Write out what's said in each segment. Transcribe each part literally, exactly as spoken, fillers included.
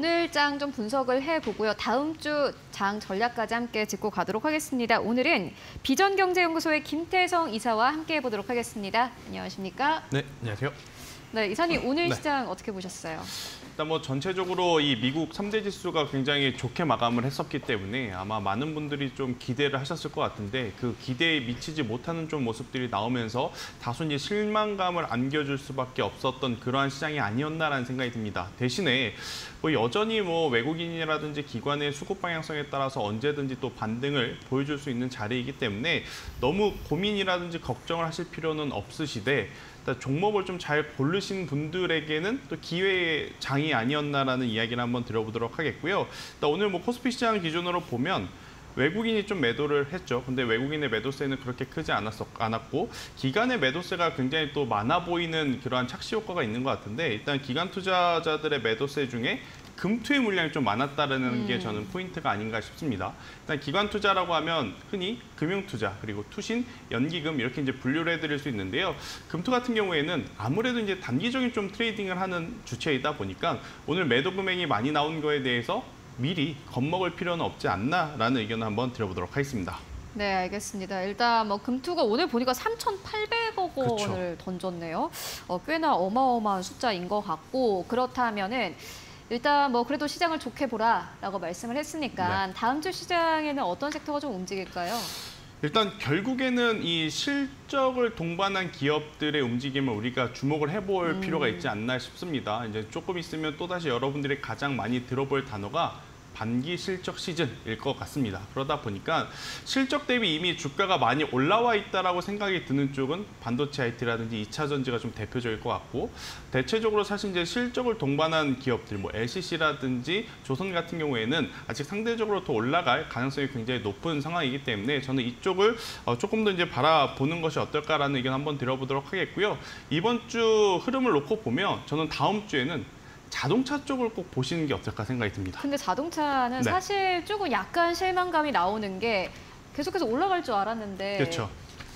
오늘 장 좀 분석을 해보고요. 다음 주 장 전략까지 함께 짚고 가도록 하겠습니다. 오늘은 비전경제연구소의 김태성 이사와 함께 해보도록 하겠습니다. 안녕하십니까? 네, 안녕하세요. 네, 이사님 오늘 네. 시장 어떻게 보셨어요? 일단 뭐 전체적으로 이 미국 삼 대 지수가 굉장히 좋게 마감을 했었기 때문에 아마 많은 분들이 좀 기대를 하셨을 것 같은데 그 기대에 미치지 못하는 좀 모습들이 나오면서 다소 이제 실망감을 안겨줄 수밖에 없었던 그러한 시장이 아니었나라는 생각이 듭니다. 대신에 뭐 여전히 뭐 외국인이라든지 기관의 수급 방향성에 따라서 언제든지 또 반등을 보여줄 수 있는 자리이기 때문에 너무 고민이라든지 걱정을 하실 필요는 없으시되 종목을 좀 잘 고르신 분들에게는 또 기회의 장이 아니었나라는 이야기를 한번 들어보도록 하겠고요. 일단 오늘 뭐 코스피 시장 기준으로 보면 외국인이 좀 매도를 했죠. 근데 외국인의 매도세는 그렇게 크지 않았었, 않았고 기관의 매도세가 굉장히 또 많아 보이는 그러한 착시 효과가 있는 것 같은데 일단 기관 투자자들의 매도세 중에 금투의 물량이 좀 많았다는 음. 게 저는 포인트가 아닌가 싶습니다. 일단 기관 투자라고 하면 흔히 금융 투자, 그리고 투신, 연기금 이렇게 이제 분류를 해드릴 수 있는데요. 금투 같은 경우에는 아무래도 이제 단기적인 좀 트레이딩을 하는 주체이다 보니까 오늘 매도 금액이 많이 나온 거에 대해서 미리 겁먹을 필요는 없지 않나라는 의견을 한번 드려보도록 하겠습니다. 네, 알겠습니다. 일단 뭐 금투가 오늘 보니까 삼천팔백억 원을 그쵸. 던졌네요. 어, 꽤나 어마어마한 숫자인 것 같고 그렇다면은 일단 뭐 그래도 시장을 좋게 보라라고 말씀을 했으니까 네. 다음 주 시장에는 어떤 섹터가 좀 움직일까요? 일단 결국에는 이 실적을 동반한 기업들의 움직임을 우리가 주목을 해볼 음. 필요가 있지 않나 싶습니다. 이제 조금 있으면 또다시 여러분들이 가장 많이 들어볼 단어가 반기 실적 시즌일 것 같습니다. 그러다 보니까 실적 대비 이미 주가가 많이 올라와 있다라고 생각이 드는 쪽은 반도체 아이티라든지 이차전지가 좀 대표적일 것 같고 대체적으로 사실 이제 실적을 동반한 기업들, 뭐 엘씨씨라든지 조선 같은 경우에는 아직 상대적으로 더 올라갈 가능성이 굉장히 높은 상황이기 때문에 저는 이쪽을 조금 더 이제 바라보는 것이 어떨까라는 의견 한번 들어보도록 하겠고요. 이번 주 흐름을 놓고 보면 저는 다음 주에는 자동차 쪽을 꼭 보시는 게 어떨까 생각이 듭니다. 근데 자동차는 네. 사실 조금 약간 실망감이 나오는 게 계속해서 올라갈 줄 알았는데 그렇죠.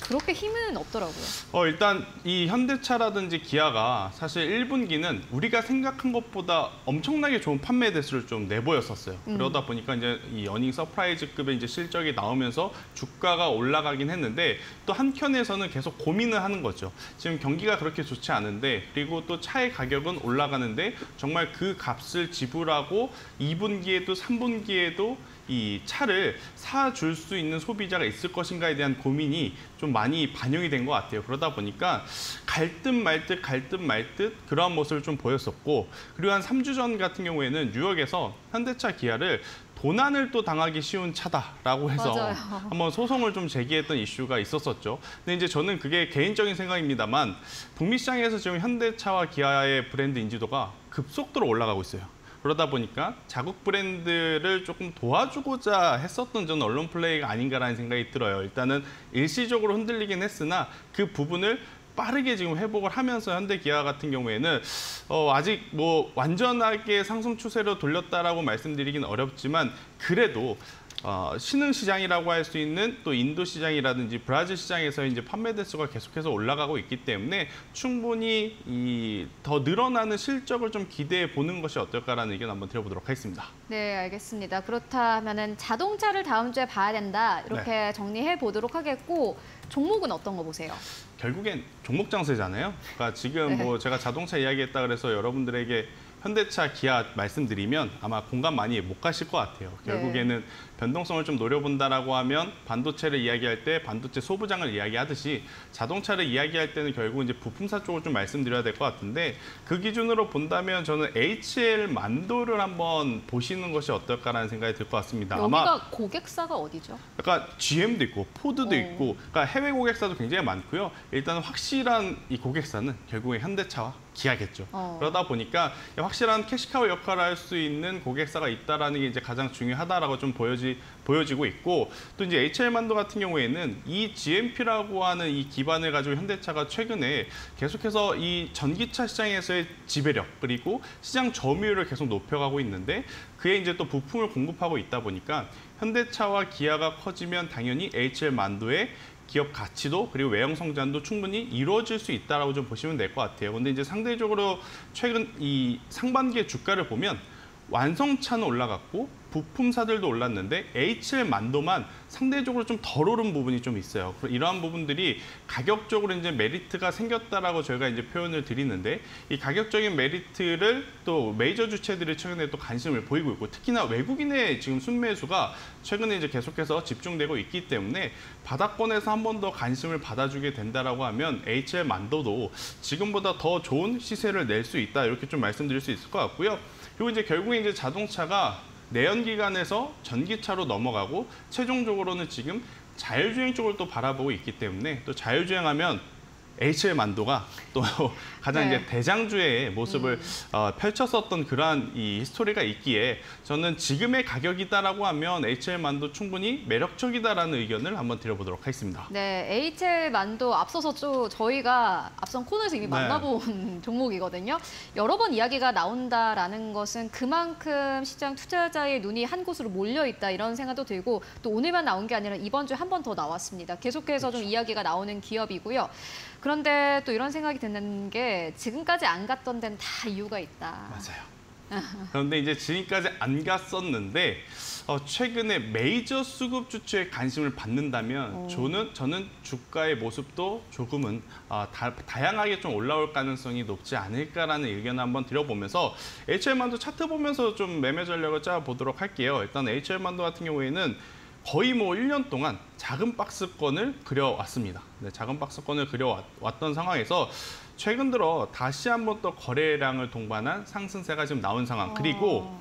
그렇게 힘은 없더라고요. 어, 일단 이 현대차라든지 기아가 사실 일 분기는 우리가 생각한 것보다 엄청나게 좋은 판매 대수를 좀 내보였었어요. 음. 그러다 보니까 이제 이 어닝 서프라이즈급의 이제 실적이 나오면서 주가가 올라가긴 했는데 또 한켠에서는 계속 고민을 하는 거죠. 지금 경기가 그렇게 좋지 않은데 그리고 또 차의 가격은 올라가는데 정말 그 값을 지불하고 이 분기에도 삼 분기에도 이 차를 사줄 수 있는 소비자가 있을 것인가에 대한 고민이 좀 많이 반영이 된 것 같아요. 그러다 보니까 갈 듯 말 듯 갈 듯 말 듯 그러한 모습을 좀 보였었고 그리고 한 삼 주 전 같은 경우에는 뉴욕에서 현대차 기아를 도난을 또 당하기 쉬운 차다라고 해서 맞아요. 한번 소송을 좀 제기했던 이슈가 있었었죠. 근데 이제 저는 그게 개인적인 생각입니다만 북미 시장에서 지금 현대차와 기아의 브랜드 인지도가 급속도로 올라가고 있어요. 그러다 보니까 자국 브랜드를 조금 도와주고자 했었던 전 언론 플레이가 아닌가라는 생각이 들어요. 일단은 일시적으로 흔들리긴 했으나 그 부분을 빠르게 지금 회복을 하면서 현대기아 같은 경우에는 어, 아직 뭐 완전하게 상승 추세로 돌렸다라고 말씀드리긴 어렵지만 그래도 어, 신흥 시장이라고 할 수 있는 또 인도 시장이라든지 브라질 시장에서 이제 판매 대수가 계속해서 올라가고 있기 때문에 충분히 이, 더 늘어나는 실적을 좀 기대해 보는 것이 어떨까라는 의견 한번 드려보도록 하겠습니다. 네, 알겠습니다. 그렇다면은 자동차를 다음 주에 봐야 된다 이렇게 네. 정리해 보도록 하겠고 종목은 어떤 거 보세요? 결국엔 종목 장세잖아요. 그러니까 지금 네. 뭐 제가 자동차 이야기했다 그래서 여러분들에게 현대차, 기아 말씀드리면 아마 공감 많이 못 가실 것 같아요. 결국에는 네. 변동성을 좀 노려본다라고 하면 반도체를 이야기할 때 반도체 소부장을 이야기하듯이 자동차를 이야기할 때는 결국 이제 부품사 쪽을 좀 말씀드려야 될 것 같은데 그 기준으로 본다면 저는 에이치엘만도를 한번 보시는 것이 어떨까라는 생각이 들 것 같습니다. 여기가 아마 고객사가 어디죠? 그러니까 지엠도 있고 포드도 오. 있고 그러니까 해외 고객사도 굉장히 많고요. 일단 확실한 이 고객사는 결국에 현대차와 기아겠죠. 어. 그러다 보니까 확실한 캐시카우 역할을 할 수 있는 고객사가 있다라는 게 이제 가장 중요하다라고 좀 보여지 보여지고 있고 또 이제 에이치엘만도 같은 경우에는 이 지엠피라고 하는 이 기반을 가지고 현대차가 최근에 계속해서 이 전기차 시장에서의 지배력 그리고 시장 점유율을 계속 높여가고 있는데 그에 이제 또 부품을 공급하고 있다 보니까 현대차와 기아가 커지면 당연히 에이치엘만도의 기업 가치도 그리고 외형 성장도 충분히 이루어질 수 있다라고 좀 보시면 될 것 같아요. 근데 이제 상대적으로 최근 이 상반기의 주가를 보면 완성차는 올라갔고 부품사들도 올랐는데 에이치엘만도만 상대적으로 좀 덜 오른 부분이 좀 있어요. 이러한 부분들이 가격적으로 이제 메리트가 생겼다라고 저희가 이제 표현을 드리는데, 이 가격적인 메리트를 또 메이저 주체들이 최근에 또 관심을 보이고 있고, 특히나 외국인의 지금 순매수가 최근에 이제 계속해서 집중되고 있기 때문에 바닥권에서 한 번 더 관심을 받아주게 된다라고 하면 에이치엘만도도 지금보다 더 좋은 시세를 낼 수 있다, 이렇게 좀 말씀드릴 수 있을 것 같고요. 그리고 이제 결국에 이제 자동차가 내연기관에서 전기차로 넘어가고, 최종적으로는 지금 자율주행 쪽을 또 바라보고 있기 때문에, 또 자율주행하면 에이치엘만도가 또 가장 네. 이제 대장주의 모습을 음. 어, 펼쳤었던 그러한 이 히스토리가 있기에, 저는 지금의 가격이다라고 하면 에이치엘만도 충분히 매력적이다라는 의견을 한번 드려보도록 하겠습니다. 네, 에이치엘만도 앞서서 좀 저희가 앞선 코너에서 이미 네. 만나본 종목이거든요. 여러 번 이야기가 나온다라는 것은 그만큼 시장 투자자의 눈이 한 곳으로 몰려있다, 이런 생각도 들고, 또 오늘만 나온 게 아니라 이번 주에 한 번 더 나왔습니다. 계속해서 그렇죠. 좀 이야기가 나오는 기업이고요. 그런데 또 이런 생각이 드는 게, 지금까지 안 갔던 데는 다 이유가 있다. 맞아요. 그런데 이제 지금까지 안 갔었는데 어, 최근에 메이저 수급 주체의 관심을 받는다면 저는, 저는 주가의 모습도 조금은 어, 다, 다양하게 좀 올라올 가능성이 높지 않을까라는 의견을 한번 드려보면서 에이치엘만도 차트 보면서 좀 매매 전략을 짜보도록 할게요. 일단 에이치엘만도 같은 경우에는 거의 뭐 일 년 동안 작은 박스권을 그려왔습니다. 네, 작은 박스권을 그려왔던 상황에서 최근 들어 다시 한번 또 거래량을 동반한 상승세가 지금 나온 상황. 오. 그리고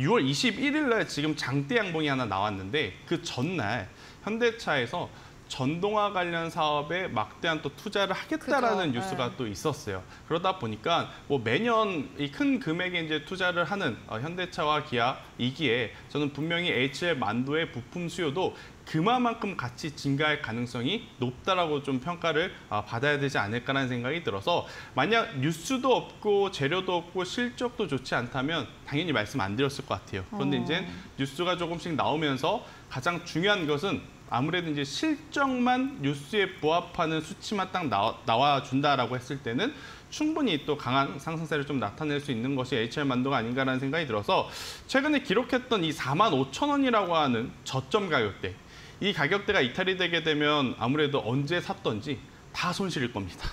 유월 이십일일 날 지금 장대 양봉이 하나 나왔는데, 그 전날 현대차에서 전동화 관련 사업에 막대한 또 투자를 하겠다라는 그죠, 뉴스가 네. 또 있었어요. 그러다 보니까 뭐 매년 이 큰 금액에 이제 투자를 하는 어, 현대차와 기아 이기에 저는 분명히 에이치엘만도의 부품 수요도 그만큼 같이 증가할 가능성이 높다라고 좀 평가를 받아야 되지 않을까라는 생각이 들어서, 만약 뉴스도 없고 재료도 없고 실적도 좋지 않다면 당연히 말씀 안 드렸을 것 같아요. 그런데 어. 이제 뉴스가 조금씩 나오면서 가장 중요한 것은 아무래도 이제 실적만 뉴스에 부합하는 수치만 딱 나와, 나와준다라고 했을 때는 충분히 또 강한 상승세를 좀 나타낼 수 있는 것이 에이치엘만도가 아닌가라는 생각이 들어서, 최근에 기록했던 이 사만 오천 원이라고 하는 저점 가격대, 이 가격대가 이탈이 되게 되면 아무래도 언제 샀던지 다 손실일 겁니다.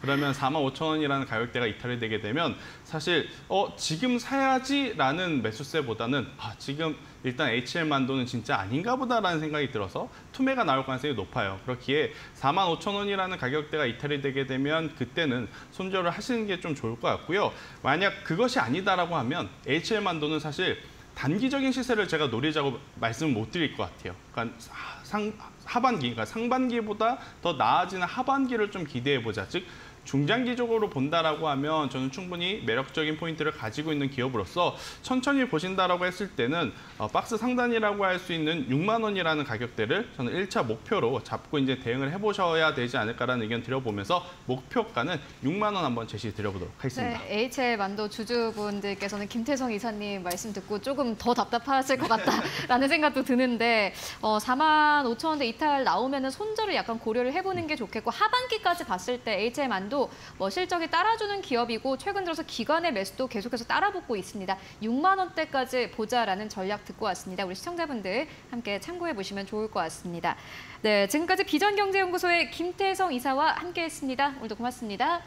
그러면 사만 오천 원이라는 가격대가 이탈이 되게 되면 사실 어 지금 사야지라는 매수세보다는 아 지금 일단 에이치엘만도는 진짜 아닌가 보다라는 생각이 들어서 투매가 나올 가능성이 높아요. 그렇기에 사만 오천 원이라는 가격대가 이탈이 되게 되면 그때는 손절을 하시는 게 좀 좋을 것 같고요. 만약 그것이 아니다라고 하면 에이치엘만도는 사실 단기적인 시세를 제가 노리자고 말씀을 못 드릴 것 같아요. 그러니까 상, 하반기, 그러니까 상반기보다 더 나아지는 하반기를 좀 기대해보자. 즉 중장기적으로 본다라고 하면 저는 충분히 매력적인 포인트를 가지고 있는 기업으로서, 천천히 보신다라고 했을 때는 박스 상단이라고 할 수 있는 육만 원이라는 가격대를 저는 일 차 목표로 잡고 이제 대응을 해보셔야 되지 않을까라는 의견 드려보면서 목표가는 육만 원 한번 제시 드려보도록 하겠습니다. 네, 에이치엘만도 주주분들께서는 김태성 이사님 말씀 듣고 조금 더 답답하실 것 같다라는 생각도 드는데, 어, 사만 오천 원대 이탈 나오면은 손절을 약간 고려를 해보는 게 좋겠고, 하반기까지 봤을 때 에이치엘만도 뭐 실적이 따라주는 기업이고, 최근 들어서 기관의 매수도 계속해서 따라붙고 있습니다. 육만 원대까지 보자라는 전략 듣고 왔습니다. 우리 시청자분들 함께 참고해보시면 좋을 것 같습니다. 네, 지금까지 비전경제연구소의 김태성 이사와 함께했습니다. 오늘도 고맙습니다.